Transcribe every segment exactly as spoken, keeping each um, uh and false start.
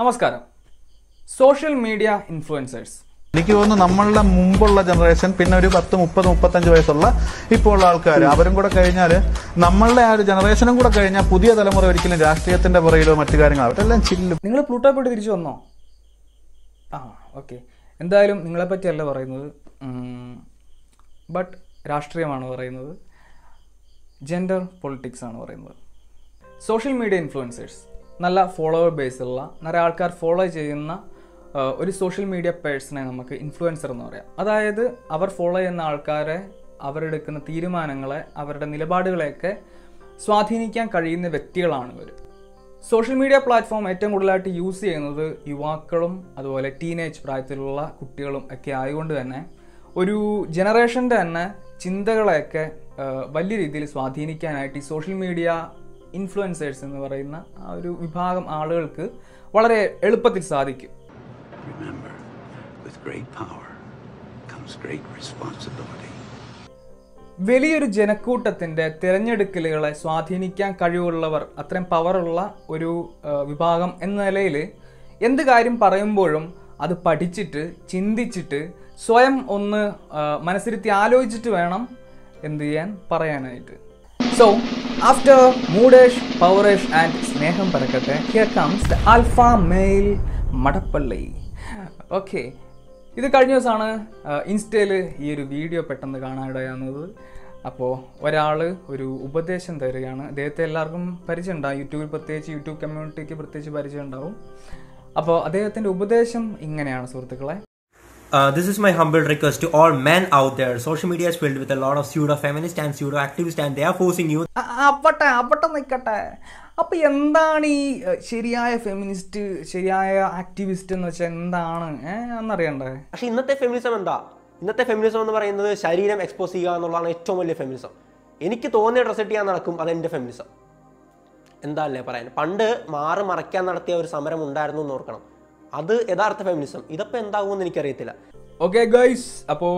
നമസ്കാരം. Social media influencers എനിക്ക് തോന്നുന്നു നമ്മളുടെ മുമ്പുള്ള ജനറേഷൻ, പിന്നെ ഒരു പത്ത് മുപ്പത് മുപ്പത്തഞ്ച് വയസ്സുള്ള ഇപ്പോൾ ആൾക്കാർ, അവരും കൂടെ കഴിഞ്ഞാൽ നമ്മളുടെ ആ ഒരു ജനറേഷനും കൂടെ കഴിഞ്ഞാൽ പുതിയ തലമുറ ഒരിക്കലും രാഷ്ട്രീയത്തിന്റെ പുറയിലോ മറ്റു കാര്യങ്ങളോ അവരെല്ലാം ചില്ലും. നിങ്ങൾ പ്ലൂട്ടോ പോയിട്ട് തിരിച്ചു വന്നോ? ആ ഓക്കെ. എന്തായാലും നിങ്ങളെപ്പറ്റിയല്ല പറയുന്നത്, ബട്ട് രാഷ്ട്രീയമാണ് പറയുന്നത്, ജെൻഡർ പൊളിറ്റിക്സ് ആണ് പറയുന്നത്. സോഷ്യൽ മീഡിയ ഇൻഫ്ലുവൻസേഴ്സ് നല്ല ഫോളോവർ ബേസുള്ള, നിറയെ ആൾക്കാർ ഫോളോ ചെയ്യുന്ന ഒരു സോഷ്യൽ മീഡിയ പേഴ്സണെ നമുക്ക് ഇൻഫ്ലുവൻസർ എന്ന് പറയാം. അതായത് അവർ ഫോളോ ചെയ്യുന്ന ആൾക്കാരെ, അവരെടുക്കുന്ന തീരുമാനങ്ങളെ, അവരുടെ നിലപാടുകളെയൊക്കെ സ്വാധീനിക്കാൻ കഴിയുന്ന വ്യക്തികളാണ് ഇവർ. സോഷ്യൽ മീഡിയ പ്ലാറ്റ്ഫോം ഏറ്റവും കൂടുതലായിട്ട് യൂസ് ചെയ്യുന്നത് യുവാക്കളും അതുപോലെ ടീനേജ് പ്രായത്തിലുള്ള കുട്ടികളും ഒക്കെ ആയതുകൊണ്ട് തന്നെ ഒരു ജനറേഷൻ്റെ തന്നെ ചിന്തകളെയൊക്കെ വലിയ രീതിയിൽ സ്വാധീനിക്കാനായിട്ട് ഈ സോഷ്യൽ മീഡിയ ഇൻഫ്ലുവൻസേഴ്സ് എന്ന് പറയുന്ന ആ ഒരു വിഭാഗം ആളുകൾക്ക് വളരെ എളുപ്പത്തിൽ സാധിക്കും. വലിയൊരു ജനക്കൂട്ടത്തിൻ്റെ തിരഞ്ഞെടുക്കലുകളെ സ്വാധീനിക്കാൻ കഴിവുള്ളവർ, അത്രയും പവറുള്ള ഒരു വിഭാഗം എന്ന നിലയിൽ എന്ത് കാര്യം പറയുമ്പോഴും അത് പഠിച്ചിട്ട് ചിന്തിച്ചിട്ട് സ്വയം ഒന്ന് മനസ്സിരുത്തി ആലോചിച്ചിട്ട് വേണം എന്ത് ചെയ്യാൻ പറയാനായിട്ട്. സോ ആഫ്റ്റർ മൂഡേഷ്, പൗരേഷ് ആൻഡ് സ്നേഹം പറക്കട്ടെ, here comes the alpha male Madappally. Okay, ഇത് കഴിഞ്ഞ ദിവസമാണ് ഇൻസ്റ്റയിൽ ഈ ഒരു വീഡിയോ പെട്ടെന്ന് കാണാനിടയാകുന്നത്. അപ്പോൾ ഒരാൾ ഒരു ഉപദേശം തരികയാണ്. അദ്ദേഹത്തെ എല്ലാവർക്കും പരിചയം ഉണ്ടാവും, യൂട്യൂബിൽ പ്രത്യേകിച്ച് യൂട്യൂബ് കമ്മ്യൂണിറ്റിക്ക് പ്രത്യേകിച്ച് പരിചയം ഉണ്ടാവും. അപ്പോൾ അദ്ദേഹത്തിൻ്റെ ഉപദേശം ഇങ്ങനെയാണ് സുഹൃത്തുക്കളെ. Uh, this is my humble request to all men out there. Social media is filled with a lot of pseudo-feminist and pseudo-activist and they are forcing you. അപ്പട്ടെ അപ്പട്ടെ നിൽക്കട്ടെ. അപ്പം എന്താണ് ഈ ശരിയായ ഫെമിനിസ്റ്റ്, ശരിയായ ആക്ടിവിസ്റ്റ് എന്ന് വെച്ചാൽ എന്താണ് എന്നറിയണ്ടേ? പക്ഷെ ഇന്നത്തെ ഫെമിനിസം എന്താ? ഇന്നത്തെ ഫെമിനിസം എന്ന് പറയുന്നത് ശരീരം എക്സ്പോസ് ചെയ്യുക എന്നുള്ളതാണ് ഏറ്റവും വലിയ ഫെമിനിസം. എനിക്ക് തോന്നിയ ഡ്രസ് ഇട്ട് ഞാൻ നടക്കും, അതെൻ്റെ ഫെമിനിസം. എന്താ അല്ലേ പറയാൻ, പണ്ട് മാറി മറയ്ക്കാൻ നടത്തിയ ഒരു സമരം ഉണ്ടായിരുന്നു എന്ന് ഓർക്കണം. അത് യഥാർത്ഥ ഫെമിനിസം. ഇതൊക്കെ എന്താകുമെന്ന് എനിക്കറിയത്തില്ല. ഓക്കെ ഗൈസ്, അപ്പോൾ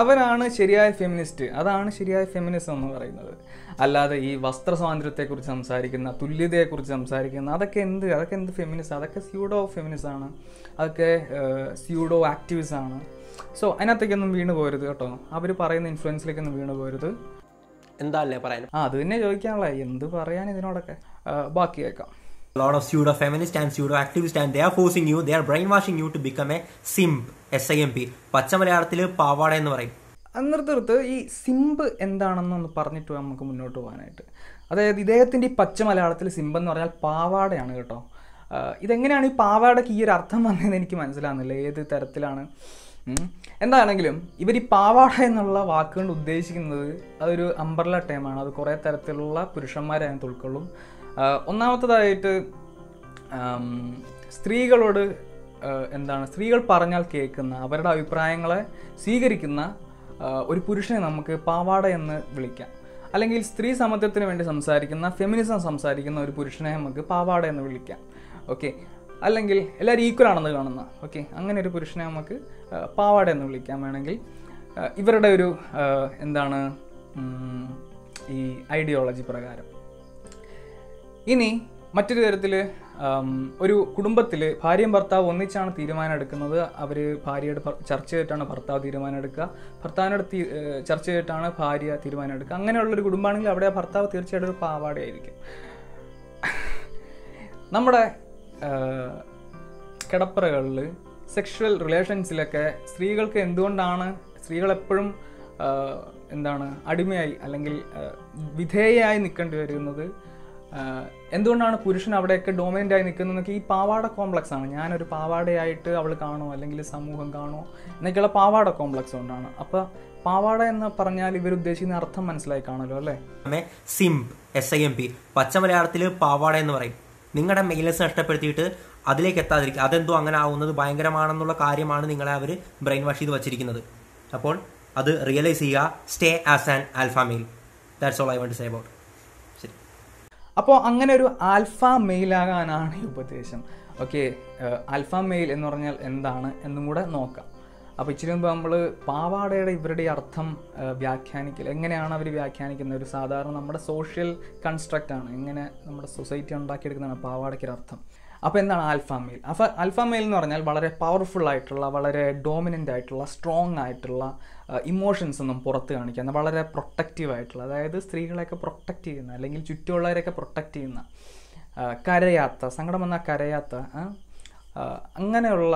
അവനാണ് ശരിയായ ഫെമിനിസ്റ്റ്, അതാണ് ശരിയായ ഫെമിനിസം എന്ന് പറയുന്നത്. അല്ലാതെ ഈ വസ്ത്ര സ്വാതന്ത്ര്യത്തെക്കുറിച്ച് സംസാരിക്കുന്ന, തുല്യതയെക്കുറിച്ച് സംസാരിക്കുന്ന, അതൊക്കെ എന്ത്, അതൊക്കെ എന്ത് ഫെമിനിസം, അതൊക്കെ സ്യൂഡോ ഫെമിനിസാണ്, അതൊക്കെ സ്യൂഡോ ആക്ടിവിസാണ്. സോ അതിനകത്തേക്കൊന്നും വീണ് പോരുത് കേട്ടോ, അവർ പറയുന്ന ഇൻഫ്ലുവൻസിലേക്കൊന്നും വീണ് പോരുത്. എന്താ അല്ലേ പറയാൻ, ആ അത് തന്നെ ചോദിക്കാനുള്ള, എന്ത് പറയാൻ ഇതിനോടൊക്കെ. ബാക്കി കേൾക്കാം. A lot of pseudo feminist and pseudo activist and they are forcing you, they are brainwashing you to become a simp, S I M P. പച്ചമലയാളത്തിൽ പാവാട എന്ന് പറയും. അന്നിടത്ത് ഈ സിംപ് എന്താണെന്നൊന്ന് പറഞ്ഞിട്ട് നമുക്ക് മുന്നോട്ട് പോകാനായിട്ട്. അതായത് ഇദ്ദേഹത്തിൻ്റെ ഈ പച്ചമലയാളത്തിൽ സിംപ് എന്ന് പറഞ്ഞാൽ പാവാടയാണ് കേട്ടോ. ഇതെങ്ങനെയാണ് ഈ പാവാടയ്ക്ക് ഈ ഒരു അർത്ഥം വന്നതെന്ന് എനിക്ക് മനസ്സിലാകുന്നില്ല, ഏത് തരത്തിലാണ്. എന്താണെങ്കിലും ഇവർ ഈ പാവാട എന്നുള്ള വാക്കുകൾ ഉദ്ദേശിക്കുന്നത് അതൊരു അംബ്രല്ല ടൈമാണ്. അത് കുറേ തരത്തിലുള്ള പുരുഷന്മാരെ അതിനകത്ത് ഉൾക്കൊള്ളും. ഒന്നാമത്തതായിട്ട് സ്ത്രീകളോട് എന്താണ്, സ്ത്രീകൾ പറഞ്ഞാൽ കേൾക്കുന്ന, അവരുടെ അഭിപ്രായങ്ങളെ സ്വീകരിക്കുന്ന ഒരു പുരുഷനെ നമുക്ക് പാവാട എന്ന് വിളിക്കാം. അല്ലെങ്കിൽ സ്ത്രീ സമത്വത്തിന് വേണ്ടി സംസാരിക്കുന്ന, ഫെമിനിസം സംസാരിക്കുന്ന ഒരു പുരുഷനെ നമുക്ക് പാവാട എന്ന് വിളിക്കാം. ഓക്കെ, അല്ലെങ്കിൽ എല്ലാവരും ഈക്വൽ ആണെന്ന് കാണുന്ന, ഓക്കെ, അങ്ങനെ ഒരു പുരുഷനെ നമുക്ക് പാവാട എന്ന് വിളിക്കാം. വേണമെങ്കിൽ ഇവരുടെ ഒരു എന്താണ് ഈ ഐഡിയോളജി പ്രകാരം. ഇനി മറ്റൊരു തരത്തിൽ ഒരു കുടുംബത്തിൽ ഭാര്യയും ഭർത്താവ് ഒന്നിച്ചാണ് തീരുമാനം എടുക്കുന്നത്. അവർ ഭാര്യയുടെ ചർച്ച ചെയ്തിട്ടാണ് ഭർത്താവ് തീരുമാനം എടുക്കുക, ഭർത്താവിനോട് ചർച്ച ചെയ്തിട്ടാണ് ഭാര്യ തീരുമാനം എടുക്കുക. അങ്ങനെയുള്ളൊരു കുടുംബമാണെങ്കിൽ അവിടെ ഭർത്താവ് തീർച്ചയായിട്ടും ഒരു പാവാടയായിരിക്കും. നമ്മുടെ കിടപ്പറകളിൽ സെക്ഷുവൽ റിലേഷൻസിലൊക്കെ സ്ത്രീകൾക്ക് എന്തുകൊണ്ടാണ്, സ്ത്രീകളെപ്പോഴും എന്താണ് അടിമയായി അല്ലെങ്കിൽ വിധേയയായി നിൽക്കേണ്ടി വരുന്നത്, എന്തുകൊണ്ടാണ് പുരുഷൻ അവിടെയൊക്കെ ഡോമിനൻ്റ് ആയി നിൽക്കുന്നതെന്നൊക്കെ ഈ പാവാട കോംപ്ലക്സ് ആണ്. ഞാനൊരു പാവാടയായിട്ട് അവൾ കാണുമോ അല്ലെങ്കിൽ സമൂഹം കാണുമോ എന്നൊക്കെയുള്ള പാവാട കോംപ്ലക്സ് കൊണ്ടാണ്. അപ്പോൾ പാവാട എന്ന് പറഞ്ഞാൽ ഇവർ ഉദ്ദേശിക്കുന്ന അർത്ഥം മനസ്സിലായി കാണുമല്ലോ അല്ലേ. Simp, S I M P, പച്ച മലയാളത്തിൽ പാവാട എന്ന് പറയും. നിങ്ങളുടെ മെയിൽസ് നഷ്ടപ്പെടുത്തിയിട്ട് അതിലേക്ക് എത്താതിരിക്കുക. അതെന്തോ അങ്ങനെ ആവുന്നത് ഭയങ്കരമാണെന്നുള്ള കാര്യമാണ് നിങ്ങളെ അവർ ബ്രെയിൻ വാഷ് ചെയ്ത് വച്ചിരിക്കുന്നത്. അപ്പോൾ അത് റിയലൈസ് ചെയ്യുക. Stay as an alpha male. That's all I want to say about. അപ്പോൾ അങ്ങനെ ഒരു ആൽഫ മെയിലാകാനാണ് ഈ ഉപദേശം. ഓക്കെ, ആൽഫ മെയിൽ എന്ന് പറഞ്ഞാൽ എന്താണ് എന്നും കൂടെ നോക്കാം. അപ്പോൾ ഇച്ചിരി മുമ്പ് നമ്മൾ പാവാടയുടെ ഇവരുടെ അർത്ഥം വ്യാഖ്യാനിക്കൽ, എങ്ങനെയാണ് അവർ വ്യാഖ്യാനിക്കുന്നത്, ഒരു സാധാരണ നമ്മുടെ സോഷ്യൽ കൺസ്ട്രക്റ്റാണ്, എങ്ങനെ നമ്മുടെ സൊസൈറ്റി ഉണ്ടാക്കിയെടുക്കുന്നതാണ് പാവാടയ്ക്കൊരർത്ഥം. അപ്പോൾ എന്താണ് ആൽഫ മെയിൽ? അപ്പോൾ ആൽഫ മെയിൽ എന്ന് പറഞ്ഞാൽ വളരെ പവർഫുൾ ആയിട്ടുള്ള, വളരെ ഡോമിനൻ്റ് ആയിട്ടുള്ള, സ്ട്രോങ് ആയിട്ടുള്ള ഇമോഷൻസ് ഒന്നും പുറത്ത് കാണിക്കുക, വളരെ പ്രൊട്ടക്റ്റീവ് ആയിട്ടുള്ള, അതായത് സ്ത്രീകളെയൊക്കെ പ്രൊട്ടക്റ്റ് ചെയ്യുന്ന, അല്ലെങ്കിൽ ചുറ്റുമുള്ളവരെയൊക്കെ പ്രൊട്ടക്റ്റ് ചെയ്യുന്ന, കരയാത്ത, സങ്കടം വന്നാൽ കരയാത്ത, അങ്ങനെയുള്ള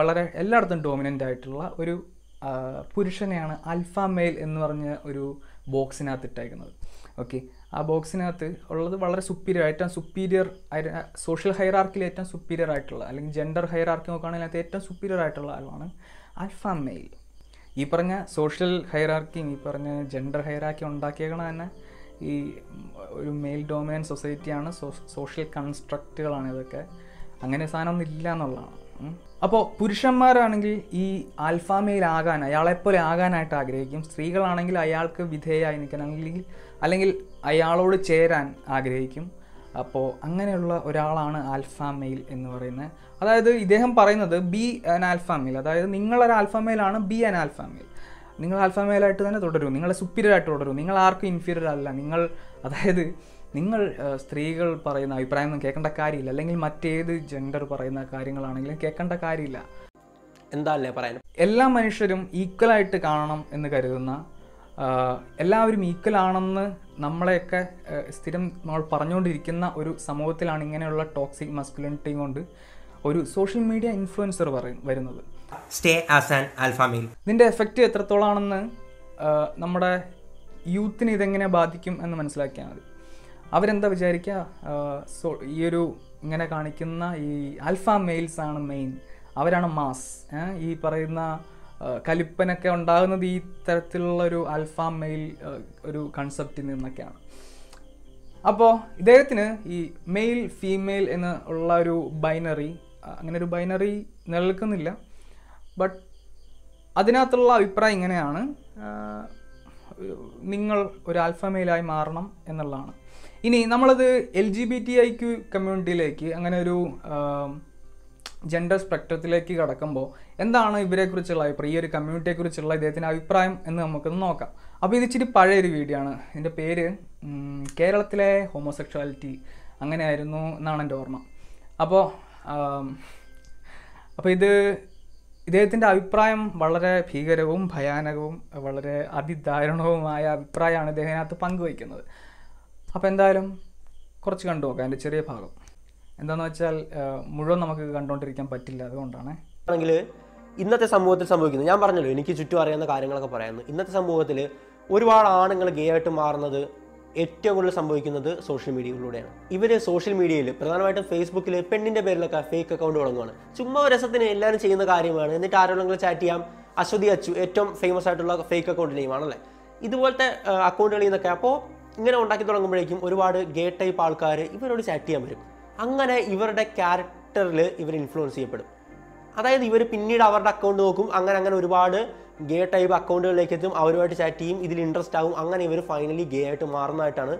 വളരെ എല്ലായിടത്തും ഡോമിനൻ്റ് ആയിട്ടുള്ള ഒരു പുരുഷനെയാണ് ആൽഫ മെയിൽ എന്ന് പറഞ്ഞ ഒരു ബോക്സിനകത്ത് ഇട്ടേക്കുന്നത്. ഓക്കെ, ആ ബോക്സിനകത്ത് ഉള്ളത് വളരെ സുപ്പീരിയർ ഏറ്റവും സുപ്പീരിയർ ആയിട്ട് സോഷ്യൽ ഹൈറാർക്കിൽ ഏറ്റവും സുപ്പീരിയർ ആയിട്ടുള്ള, അല്ലെങ്കിൽ ജെൻഡർ ഹൈറാർക്കി നോക്കുകയാണെങ്കിൽ അതിനകത്ത് ഏറ്റവും സുപ്പീരിയർ ആയിട്ടുള്ള ആളാണ് ആൽഫ മെയിൽ. ഈ പറഞ്ഞ സോഷ്യൽ ഹൈറാർക്കിയും ഈ പറഞ്ഞ ജെൻഡർ ഹൈറാർക്കി ഉണ്ടാക്കിയേക്കണ തന്നെ ഈ ഒരു മെയിൽ ഡോമിനൻ സൊസൈറ്റിയാണ്. സോ സോഷ്യൽ കൺസ്ട്രക്റ്റുകളാണ് ഇതൊക്കെ, അങ്ങനെ സാധനമൊന്നും ഇല്ല എന്നുള്ളതാണ്. അപ്പോൾ പുരുഷന്മാരാണെങ്കിൽ ഈ ആൽഫ മെയിൽ ആകാൻ, അയാളെപ്പോലെ ആകാനായിട്ട് ആഗ്രഹിക്കും. സ്ത്രീകളാണെങ്കിൽ അയാൾക്ക് വിധേയമായി നിൽക്കണം, അല്ലെങ്കിൽ അല്ലെങ്കിൽ അയാളോട് ചേരാൻ ആഗ്രഹിക്കും. അപ്പോൾ അങ്ങനെയുള്ള ഒരാളാണ് ആൽഫ മെയിൽ എന്ന് പറയുന്നത്. അതായത് ഇദ്ദേഹം പറയുന്നത് ബി ആൻ ആൽഫ മെയിൽ, അതായത് നിങ്ങളൊരു ആൽഫ മെയിലാണ്, ബി ആൻ ആൽഫ മെയിൽ, നിങ്ങൾ ആൽഫ മെയിലായിട്ട് തന്നെ തുടരൂ, നിങ്ങൾ സുപ്പീരിയർ ആയിട്ട് തുടരൂ, നിങ്ങൾ ആർക്കും ഇൻഫീരിയർ അല്ല, നിങ്ങൾ അതായത് നിങ്ങൾ സ്ത്രീകൾ പറയുന്ന അഭിപ്രായം കേൾക്കേണ്ട കാര്യമില്ല, അല്ലെങ്കിൽ മറ്റേത് ജെൻഡർ പറയുന്ന കാര്യങ്ങളാണെങ്കിലും കേൾക്കേണ്ട കാര്യമില്ല. എന്താ അല്ലേ പറയാൻ, എല്ലാ മനുഷ്യരും ഈക്വലായിട്ട് കാണണം എന്ന് കരുതുന്ന, എല്ലാവരും ഈക്വലാണെന്ന് നമ്മളെയൊക്കെ സ്ഥിരം നമ്മൾ പറഞ്ഞുകൊണ്ടിരിക്കുന്ന ഒരു സമൂഹത്തിലാണ് ഇങ്ങനെയുള്ള ടോക്സിക് മസ്കുലിനിറ്റി കൊണ്ട് ഒരു സോഷ്യൽ മീഡിയ ഇൻഫ്ലുവൻസർ പറയും വരുന്നത്. Stay as an alpha male. ഇതിൻ്റെ എഫക്റ്റ് എത്രത്തോളാണെന്ന് നമ്മുടെ യൂത്തിന് ഇതെങ്ങനെ ബാധിക്കും എന്ന് മനസ്സിലാക്കിയാൽ മതി. അവരെന്താ വിചാരിക്കുക, സോ ഈ ഒരു ഇങ്ങനെ കാണിക്കുന്ന ഈ ആൽഫ മെയിൽസ് ആണ് മെയിൻ, അവരാണ് മാസ്, ഈ പറയുന്ന കലിപ്പനൊക്കെ ഉണ്ടാകുന്നത് ഈ തരത്തിലുള്ളൊരു ആൽഫ മെയിൽ ഒരു കൺസെപ്റ്റിൽ നിന്നൊക്കെയാണ്. അപ്പോൾ ഇദ്ദേഹത്തിന് ഈ മെയിൽ ഫീമെയിൽ എന്ന് ഉള്ള ഒരു ബൈനറി, അങ്ങനെ ഒരു ബൈനറി നിലനിൽക്കുന്നില്ല. ബട്ട് അതിനകത്തുള്ള അഭിപ്രായം ഇങ്ങനെയാണ്, നിങ്ങൾ ഒരു ആൽഫ മെയിലായി മാറണം എന്നുള്ളതാണ്. ഇനി നമ്മളത് L G B T I Q കമ്മ്യൂണിറ്റിയിലേക്ക്, അങ്ങനെ ഒരു ജെൻഡർ സ്പെക്ട്രത്തിലേക്ക് കടക്കുമ്പോൾ എന്താണ് ഇവരെക്കുറിച്ചുള്ള അഭിപ്രായം, ഈ ഒരു കമ്മ്യൂണിറ്റിയെക്കുറിച്ചുള്ള ഇദ്ദേഹത്തിൻ്റെ അഭിപ്രായം എന്ന് നമുക്കൊന്ന് നോക്കാം. അപ്പോൾ ഇത് ഇച്ചിരി പഴയൊരു വീഡിയോ ആണ്. ഇതിൻ്റെ പേര് കേരളത്തിലെ ഹോമോസെക്ഷുവാലിറ്റി അങ്ങനെയായിരുന്നു എന്നാണ് എൻ്റെ ഓർമ്മ. അപ്പോൾ അപ്പോൾ ഇത് ഇദ്ദേഹത്തിൻ്റെ അഭിപ്രായം വളരെ ഭീകരവും ഭയാനകവും വളരെ അതിദാരുണവുമായ അഭിപ്രായമാണ് ഇദ്ദേഹത്തിനകത്ത് പങ്കുവയ്ക്കുന്നത്. അപ്പോൾ എന്തായാലും കുറച്ച് കണ്ടു നോക്കാം അതിൻ്റെ ചെറിയ ഭാഗം. എന്താണെന്ന് വെച്ചാൽ മുഴുവൻ നമുക്ക് കണ്ടുകൊണ്ടിരിക്കാൻ പറ്റില്ല, അതുകൊണ്ടാണ്. ആണെങ്കിൽ ഇന്നത്തെ സമൂഹത്തിൽ സംഭവിക്കുന്നത്, ഞാൻ പറഞ്ഞല്ലോ എനിക്ക് ചുറ്റും അറിയാവുന്ന കാര്യങ്ങളൊക്കെ പറയാമെന്ന്, ഇന്നത്തെ സമൂഹത്തിൽ ഒരുപാട് ആണുങ്ങൾ ഗേ ആയിട്ട് മാറുന്നത് ഏറ്റവും കൂടുതൽ സംഭവിക്കുന്നത് സോഷ്യൽ മീഡിയയിലൂടെയാണ്. ഇവർ സോഷ്യൽ മീഡിയയിൽ പ്രധാനമായിട്ടും ഫേസ്ബുക്കിൽ പെണ്ണിൻ്റെ പേരിലൊക്കെ ഫേക്ക് അക്കൗണ്ട് തുടങ്ങുകയാണ്. ചുമ്മാ രസത്തിന് എല്ലാവരും ചെയ്യുന്ന കാര്യമാണ്. എന്നിട്ട് ആരോടെങ്കിലും ചാറ്റ് ചെയ്യാം. അശ്വതി അച്ചു ഏറ്റവും ഫേമസ് ആയിട്ടുള്ള ഫേക്ക് അക്കൗണ്ട് നെയിമാണല്ലേ, ഇതുപോലത്തെ അക്കൗണ്ടുകളിൽ നിന്നൊക്കെ. അപ്പോൾ ഇങ്ങനെ ഉണ്ടാക്കി തുടങ്ങുമ്പോഴേക്കും ഒരുപാട് ഗേ ടൈപ്പ് ആൾക്കാർ ഇവരോട് ചാറ്റ് ചെയ്യാൻ വരും. അങ്ങനെ ഇവരുടെ ക്യാരക്ടറിൽ ഇവർ ഇൻഫ്ലുവൻസ് ചെയ്യപ്പെടും. അതായത് ഇവർ പിന്നീട് അവരുടെ അക്കൗണ്ട് നോക്കും, അങ്ങനെ അങ്ങനെ ഒരുപാട് ഗേ ടൈപ്പ് അക്കൗണ്ടുകളിലേക്ക് എത്തും, അവരുമായിട്ട് ചാറ്റ് ചെയ്യും, ഇതിൽ ഇൻട്രസ്റ്റ് ആകും, അങ്ങനെ ഇവർ ഫൈനലി ഗേ ആയിട്ട് മാറുന്നതായിട്ടാണ്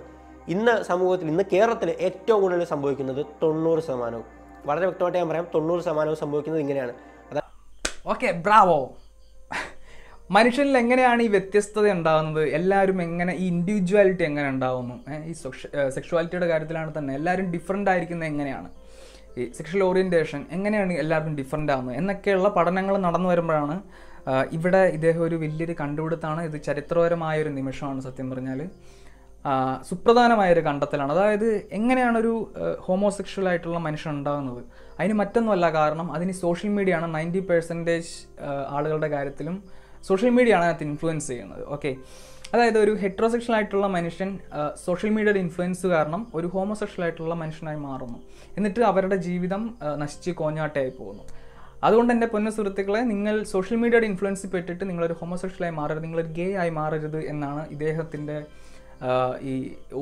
ഇന്ന് സമൂഹത്തിൽ, ഇന്ന് കേരളത്തിൽ ഏറ്റവും കൂടുതൽ സംഭവിക്കുന്നത്. തൊണ്ണൂറ് ശതമാനവും വളരെ വ്യക്തമായിട്ട് ഞാൻ പറയാം, തൊണ്ണൂറ് ശതമാനവും സംഭവിക്കുന്നത് ഇങ്ങനെയാണ്. അതായത് ഓക്കെ, ബ്രാവോ. മനുഷ്യനിൽ എങ്ങനെയാണ് ഈ വ്യത്യസ്തത ഉണ്ടാകുന്നത്, എല്ലാവരും എങ്ങനെ ഈ ഇൻഡിവിജ്വാലിറ്റി എങ്ങനെ ഉണ്ടാകുന്നു, ഈ സെക്ഷുവാലിറ്റിയുടെ കാര്യത്തിലാണ് തന്നെ എല്ലാവരും ഡിഫറെൻ്റ് ആയിരിക്കുന്നത്, എങ്ങനെയാണ് ഈ സെക്ഷൽ ഓറിയൻറ്റേഷൻ, എങ്ങനെയാണ് എല്ലാവർക്കും ഡിഫറെൻ്റ് ആകുന്നത് എന്നൊക്കെയുള്ള പഠനങ്ങൾ നടന്നു വരുമ്പോഴാണ് ഇവിടെ ഇദ്ദേഹം ഒരു വലിയൊരു കണ്ടുപിടുത്താണ്. ഇത് ചരിത്രപരമായൊരു നിമിഷമാണ് സത്യം പറഞ്ഞാൽ, സുപ്രധാനമായൊരു കണ്ടെത്തലാണ്. അതായത് എങ്ങനെയാണൊരു ഹോമോസെക്ഷൽ ആയിട്ടുള്ള മനുഷ്യൻ ഉണ്ടാകുന്നത്, അതിന് മറ്റൊന്നുമല്ല കാരണം അതിന് സോഷ്യൽ മീഡിയ ആണ്. നയൻറ്റി പെർസെൻറ്റേജ് ആളുകളുടെ കാര്യത്തിലും സോഷ്യൽ മീഡിയ ആണ് അതിനകത്ത് ഇൻഫ്ലുവൻസ് ചെയ്യുന്നത്. ഓക്കെ, അതായത് ഒരു ഹെറ്ററോസെക്ഷൽ ആയിട്ടുള്ള മനുഷ്യൻ സോഷ്യൽ മീഡിയയുടെ ഇൻഫ്ലുവൻസ് കാരണം ഒരു ഹോമോസെക്ഷൽ ആയിട്ടുള്ള മനുഷ്യനായി മാറുന്നു, എന്നിട്ട് അവരുടെ ജീവിതം നശിച്ച് കോഞ്ഞാട്ടയായി പോകുന്നു. അതുകൊണ്ട് എൻ്റെ പൊന്ന സുഹൃത്തുക്കളെ, നിങ്ങൾ സോഷ്യൽ മീഡിയയുടെ ഇൻഫ്ലുവൻസിൽ പെട്ടിട്ട് നിങ്ങളൊരു ഹോമോസെക്ഷലായി മാറരുത്, നിങ്ങളൊരു ഗേ ആയി മാറരുത് എന്നാണ് ഇദ്ദേഹത്തിൻ്റെ ഈ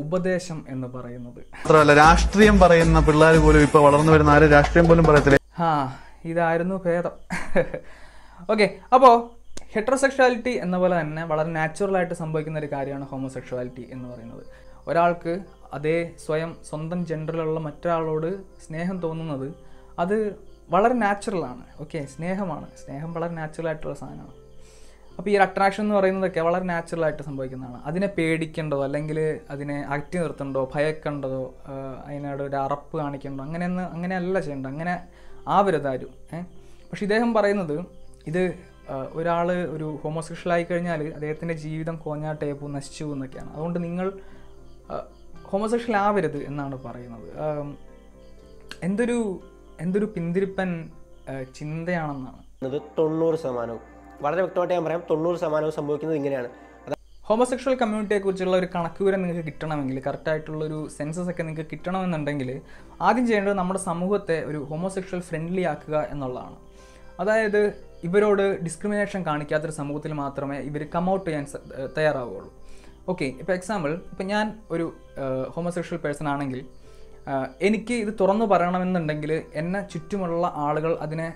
ഉപദേശം എന്ന് പറയുന്നത്. മാത്രമല്ല രാഷ്ട്രീയം പറയുന്ന പിള്ളേർ പോലും ഇപ്പോൾ വളർന്നു വരുന്ന ആരും രാഷ്ട്രീയം പോലും പറയത്തില്ല. ആ, ഇതായിരുന്നു ഭേദം. ഓക്കെ, അപ്പോൾ ഹെറ്ററോസെക്ഷാലിറ്റി എന്ന പോലെ തന്നെ വളരെ നാച്ചുറലായിട്ട് സംഭവിക്കുന്ന ഒരു കാര്യമാണ് ഹോമോസെക്ഷുവാലിറ്റി എന്ന് പറയുന്നത്. ഒരാൾക്ക് അതേ സ്വയം സ്വന്തം ജെൻഡറിലുള്ള മറ്റൊരാളോട് സ്നേഹം തോന്നുന്നത് അത് വളരെ നാച്ചുറലാണ്. ഓക്കെ, സ്നേഹമാണ്, സ്നേഹം വളരെ നാച്ചുറലായിട്ടുള്ള സാധനമാണ്. അപ്പോൾ ഈ ഒരു അട്രാക്ഷൻ എന്ന് പറയുന്നതൊക്കെ വളരെ നാച്ചുറലായിട്ട് സംഭവിക്കുന്നതാണ്. അതിനെ പേടിക്കേണ്ടതോ അല്ലെങ്കിൽ അതിനെ അകറ്റി നിർത്തേണ്ടതോ ഭയക്കേണ്ടതോ അതിനോട് ഒരു അറപ്പ് കാണിക്കേണ്ടതോ അങ്ങനെയൊന്നും അങ്ങനെയല്ല ചെയ്യേണ്ടത്. അങ്ങനെ ആവരുതാരും. ഏഹ് പക്ഷെ ഇദ്ദേഹം പറയുന്നത് ഇത് ഒരാൾ ഒരു ഹോമോസെക്ഷൽ ആയി കഴിഞ്ഞാൽ അദ്ദേഹത്തിൻ്റെ ജീവിതം കോഞ്ഞാട്ടയെ പോകും, നശിച്ചു എന്നൊക്കെയാണ്. അതുകൊണ്ട് നിങ്ങൾ ഹോമോസെക്ഷൽ ആവരുത് എന്നാണ് പറയുന്നത്. എന്തൊരു എന്തൊരു പിന്തിരിപ്പൻ ചിന്തയാണെന്നാണ്. അത് തൊണ്ണൂറ് ശതമാനവും വളരെ വ്യക്തമായിട്ട് ഞാൻ പറയാം, തൊണ്ണൂറ് ശതമാനവും സംഭവിക്കുന്നത് ഇങ്ങനെയാണ്. ഹോമോസെക്ഷൽ കമ്മ്യൂണിറ്റിയെക്കുറിച്ചുള്ള ഒരു കണക്കുകൂരം നിങ്ങൾക്ക് കിട്ടണമെങ്കിൽ, കറക്റ്റായിട്ടുള്ളൊരു സെൻസസ് ഒക്കെ നിങ്ങൾക്ക് കിട്ടണമെന്നുണ്ടെങ്കിൽ ആദ്യം ചെയ്യേണ്ടത് നമ്മുടെ സമൂഹത്തെ ഒരു ഹോമോസെക്ഷൽ ഫ്രണ്ട്ലി ആക്കുക എന്നുള്ളതാണ്. അതായത് ഇവരോട് ഡിസ്ക്രിമിനേഷൻ കാണിക്കാത്തൊരു സമൂഹത്തിൽ മാത്രമേ ഇവർ കമൗട്ട് ചെയ്യാൻ തയ്യാറാവുകയുള്ളൂ. ഓക്കെ, ഇപ്പോൾ എക്സാമ്പിൾ, ഇപ്പോൾ ഞാൻ ഒരു ഹോമോസെക്ഷൽ പേഴ്സൺ ആണെങ്കിൽ എനിക്ക് ഇത് തുറന്നു പറയണമെന്നുണ്ടെങ്കിൽ എന്നെ ചുറ്റുമുള്ള ആളുകൾ അതിനെ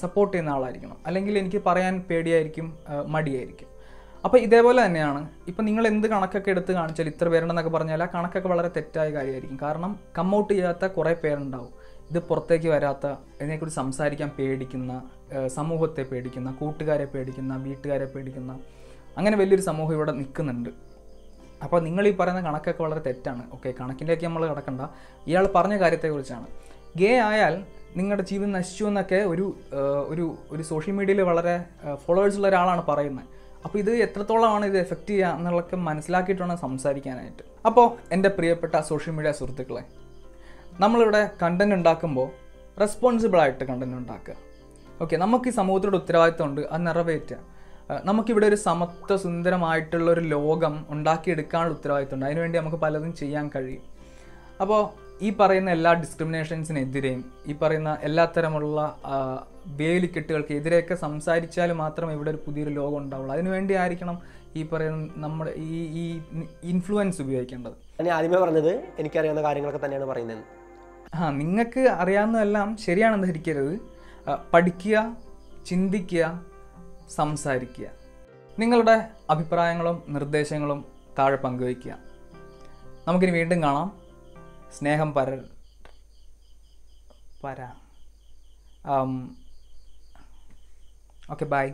സപ്പോർട്ട് ചെയ്യുന്ന ആളായിരിക്കണം, അല്ലെങ്കിൽ എനിക്ക് പറയാൻ പേടിയായിരിക്കും, മടിയായിരിക്കും. അപ്പോൾ ഇതേപോലെ തന്നെയാണ് ഇപ്പോൾ നിങ്ങൾ എന്ത് കണക്കൊക്കെ എടുത്ത് കാണിച്ചാൽ ഇത്ര പേരുണ്ടെന്നൊക്കെ പറഞ്ഞാൽ ആ കണക്കൊക്കെ വളരെ തെറ്റായ കാര്യമായിരിക്കും. കാരണം കമ്മൗട്ട് ചെയ്യാത്ത കുറേ പേരുണ്ടാവും, ഇത് പുറത്തേക്ക് വരാത്ത, ഇതിനെക്കുറിച്ച് സംസാരിക്കാൻ പേടിക്കുന്ന, സമൂഹത്തെ പേടിക്കുന്ന, കൂട്ടുകാരെ പേടിക്കുന്ന, വീട്ടുകാരെ പേടിക്കുന്ന അങ്ങനെ വലിയൊരു സമൂഹം ഇവിടെ നിൽക്കുന്നുണ്ട്. അപ്പോൾ നിങ്ങൾ ഈ പറയുന്ന കണക്കൊക്കെ വളരെ തെറ്റാണ്. ഓക്കെ, കണക്കിൻ്റെയൊക്കെ നമ്മൾ കിടക്കണ്ട, ഇയാൾ പറഞ്ഞ കാര്യത്തെക്കുറിച്ചാണ്. ഗേ ആയാൽ നിങ്ങളുടെ ജീവിതം നശിച്ചു എന്നൊക്കെ ഒരു ഒരു ഒരു സോഷ്യൽ മീഡിയയിൽ വളരെ ഫോളോവേഴ്സുള്ള ഒരാളാണ് പറയുന്നത്. അപ്പോൾ ഇത് എത്രത്തോളമാണ് ഇത് എഫക്റ്റ് ചെയ്യുക എന്നുള്ളതൊക്കെ മനസ്സിലാക്കിയിട്ട് വേണം സംസാരിക്കാനായിട്ട്. അപ്പോൾ എൻ്റെ പ്രിയപ്പെട്ട സോഷ്യൽ മീഡിയ സുഹൃത്തുക്കളെ, നമ്മളിവിടെ കണ്ടൻറ് ഉണ്ടാക്കുമ്പോൾ റെസ്പോൺസിബിളായിട്ട് കണ്ടൻറ് ഉണ്ടാക്കുക. ഓക്കെ, നമുക്ക് ഈ സമൂഹത്തിലൂടെ ഉത്തരവാദിത്തമുണ്ട്, അത് നിറവേറ്റുക. നമുക്കിവിടെ ഒരു സമത്വ സുന്ദരമായിട്ടുള്ളൊരു ലോകം ഉണ്ടാക്കിയെടുക്കാനുള്ള ഉത്തരവാദിത്തമുണ്ട്. അതിനുവേണ്ടി നമുക്ക് പലതും ചെയ്യാൻ കഴിയും. അപ്പോൾ ഈ പറയുന്ന എല്ലാ ഡിസ്ക്രിമിനേഷൻസിനെതിരെയും ഈ പറയുന്ന എല്ലാ തരമുള്ള വേലിക്കെട്ടുകൾക്ക് എതിരെയൊക്കെ സംസാരിച്ചാൽ മാത്രമേ ഇവിടെ ഒരു പുതിയൊരു ലോകം ഉണ്ടാവുള്ളൂ. അതിനുവേണ്ടി ആയിരിക്കണം ഈ പറയുന്ന നമ്മുടെ ഈ ഈ ഇൻഫ്ലുവൻസ് ഉപയോഗിക്കേണ്ടത്. ഞാൻ ആദ്യമേ പറഞ്ഞത് എനിക്കറിയാവുന്ന കാര്യങ്ങളൊക്കെ തന്നെയാണ് പറയുന്നത്. ആ, നിങ്ങൾക്ക് അറിയാവുന്നതെല്ലാം ശരിയാണെന്ന് ധരിക്കരുത്. പഠിക്കുക, ചിന്തിക്കുക, സംസാരിക്കുക. നിങ്ങളുടെ അഭിപ്രായങ്ങളും നിർദ്ദേശങ്ങളും താഴെ പങ്കുവയ്ക്കുക. നമുക്കിനി വീണ്ടും കാണാം. സ്നേഹം പര പരാ ഓക്കെ, ബൈ.